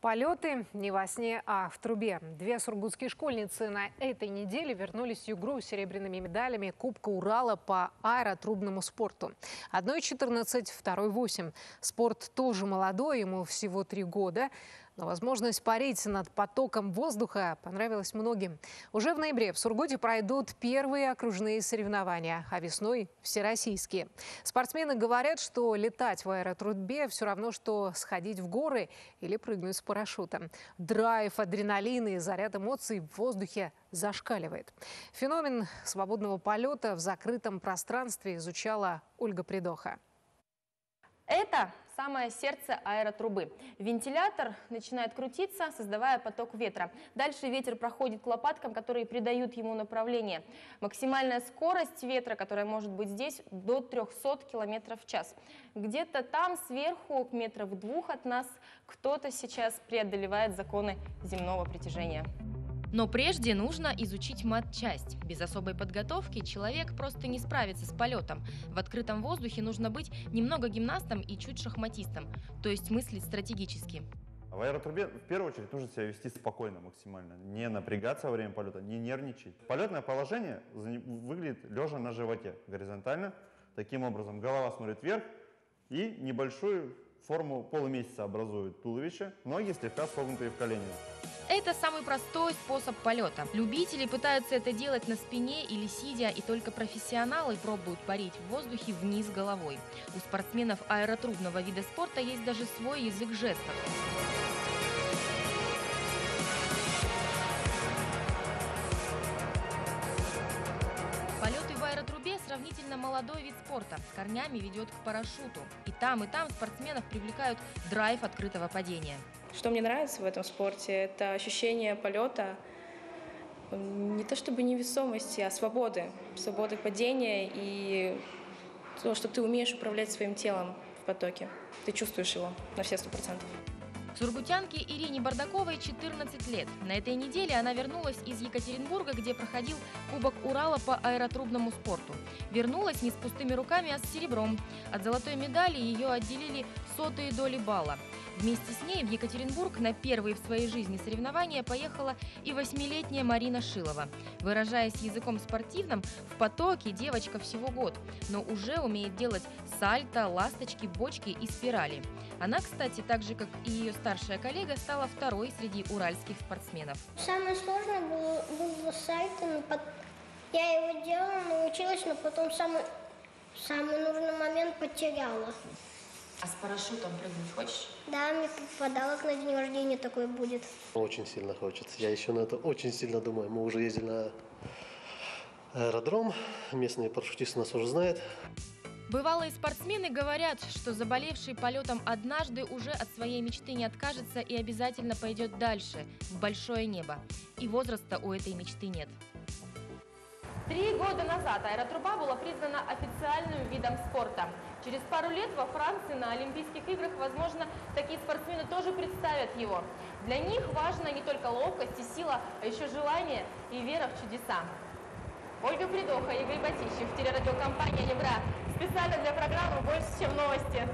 Полеты не во сне, а в трубе. Две сургутские школьницы на этой неделе вернулись в Югру с серебряными медалями Кубка Урала по аэротрубному спорту. Одной 14, второй 8. Спорт тоже молодой, ему всего 3 года. Но возможность парить над потоком воздуха понравилась многим. Уже в ноябре в Сургуте пройдут первые окружные соревнования, а весной – всероссийские. Спортсмены говорят, что летать в аэротрубе все равно, что сходить в горы или прыгнуть с парашютом. Драйв, адреналин и заряд эмоций в воздухе зашкаливает. Феномен свободного полета в закрытом пространстве изучала Ольга Придоха. Это самое сердце аэротрубы. Вентилятор начинает крутиться, создавая поток ветра. Дальше ветер проходит к лопаткам, которые придают ему направление. Максимальная скорость ветра, которая может быть здесь, до 300 км в час. Где-то там сверху, метров 2 от нас, кто-то сейчас преодолевает законы земного притяжения. Но прежде нужно изучить матчасть. Без особой подготовки человек просто не справится с полетом. В открытом воздухе нужно быть немного гимнастом и чуть шахматистом, то есть мыслить стратегически. В аэротрубе в первую очередь нужно себя вести спокойно максимально, не напрягаться во время полета, не нервничать. Полетное положение выглядит лежа на животе, горизонтально. Таким образом голова смотрит вверх и небольшую форму полумесяца образует туловище, ноги слегка согнутые в коленях. Это самый простой способ полета. Любители пытаются это делать на спине или сидя, и только профессионалы пробуют парить в воздухе вниз головой. У спортсменов аэротрубного вида спорта есть даже свой язык жестов. Полеты в аэротрубе – сравнительно молодой вид спорта. Корнями ведет к парашюту. И там спортсменов привлекают драйв открытого падения. Что мне нравится в этом спорте – это ощущение полета, не то чтобы невесомости, а свободы. Свободы падения и то, что ты умеешь управлять своим телом в потоке. Ты чувствуешь его на все 100%. Сургутянке Ирине Бардаковой 14 лет. На этой неделе она вернулась из Екатеринбурга, где проходил Кубок Урала по аэротрубному спорту. Вернулась не с пустыми руками, а с серебром. От золотой медали ее отделили 100 доли балла. Вместе с ней в Екатеринбург на первые в своей жизни соревнования поехала и 8-летняя Марина Шилова. Выражаясь языком спортивным, в потоке девочка всего год, но уже умеет делать сальто, ласточки, бочки и спирали. Она, кстати, так же, как и ее старшая коллега, стала второй среди уральских спортсменов. Самое сложное было сальто. Я его делала, научилась, но потом самый нужный момент потеряла. А с парашютом прыгнуть хочешь? Да, мне подарок на день рождения такой будет. Очень сильно хочется. Я еще на это очень сильно думаю. Мы уже ездили на аэродром. Местные парашютисты нас уже знают. Бывалые спортсмены говорят, что заболевший полетом однажды уже от своей мечты не откажется и обязательно пойдет дальше, в большое небо. И возраста у этой мечты нет. 3 года назад аэротруба была признана официальным видом спорта. Через пару лет во Франции на Олимпийских играх, возможно, такие спортсмены тоже представят его. Для них важна не только ловкость и сила, а еще желание и вера в чудеса. Ольга Придоха, Игорь Басищев, телерадиокомпания «Югра». Специально для программы «Больше, чем новости».